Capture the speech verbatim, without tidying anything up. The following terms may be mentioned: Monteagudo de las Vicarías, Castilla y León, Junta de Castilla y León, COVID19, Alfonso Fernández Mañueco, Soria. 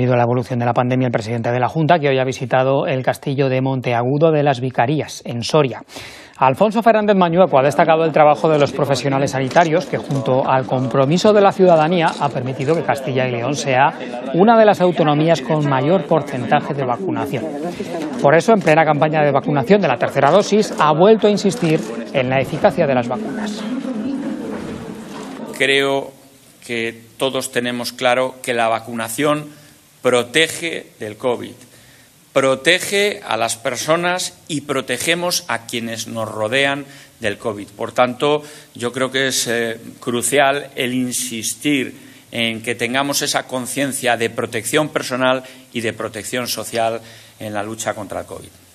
Debido a la evolución de la pandemia, el presidente de la Junta, que hoy ha visitado el castillo de Monteagudo de las Vicarías, en Soria. Alfonso Fernández Mañueco ha destacado el trabajo de los profesionales sanitarios, que junto al compromiso de la ciudadanía ha permitido que Castilla y León sea una de las autonomías con mayor porcentaje de vacunación. Por eso, en plena campaña de vacunación de la tercera dosis, ha vuelto a insistir en la eficacia de las vacunas. Creo que todos tenemos claro que la vacunación protege del COVID. Protege a las personas y protegemos a quienes nos rodean del COVID. Por tanto, yo creo que es eh, crucial el insistir en que tengamos esa conciencia de protección personal y de protección social en la lucha contra el COVID.